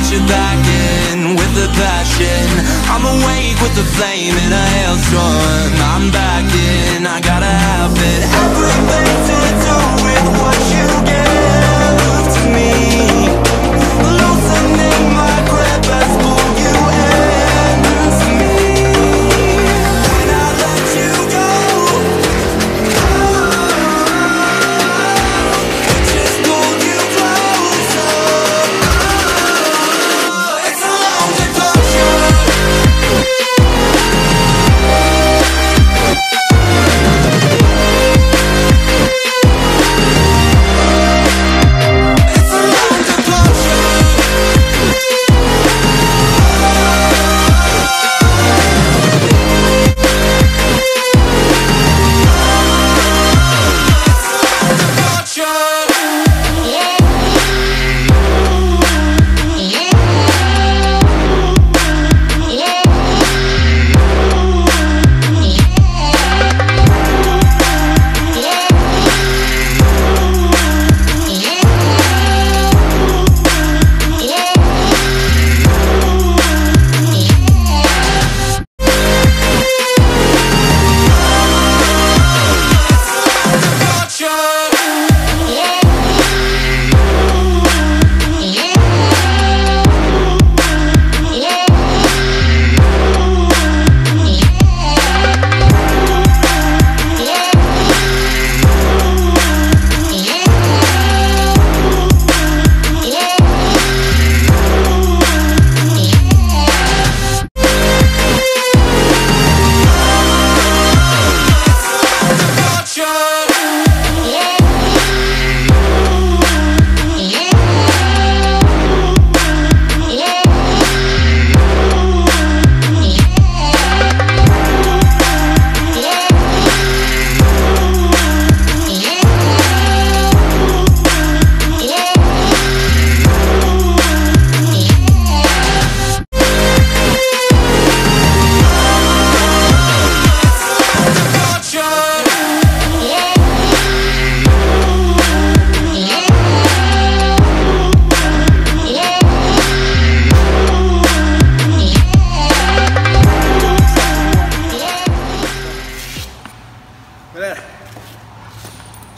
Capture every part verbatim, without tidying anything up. what you're lacking with the passion. I'm awake with the flame in a hailstorm. I'm back in, I gotta have it. Everything to do with what you give to me. Loosening my grip as pull you into me. When I let you go, oh, it just pulled you closer. Oh, it's a long devotion.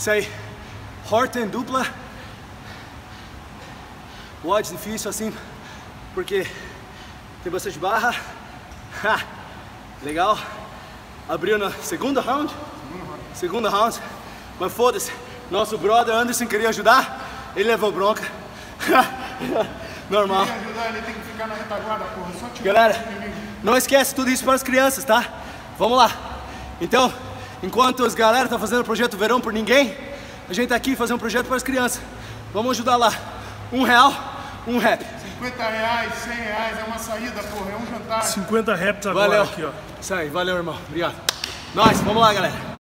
Isso aí, Horton dupla, watts difícil assim, porque tem bastante barra, ha, legal, abriu na segunda round, segunda round, mas foda-se, nosso brother Anderson queria ajudar, ele levou bronca, normal. Queria ajudar, ele tem que ficar na retaguarda, porra, só tirar. Galera, não esquece tudo isso para as crianças, tá? Vamos lá, então. Enquanto os galera tá fazendo o projeto Verão por Ninguém, a gente tá aqui fazendo um projeto para as crianças. Vamos ajudar lá. Um real, um rap. cinquenta reais, cem reais, é uma saída, porra, é um jantar. cinquenta raps agora. Valeu. Aqui, ó. Isso aí, valeu, irmão. Obrigado. Nós, vamos lá, galera.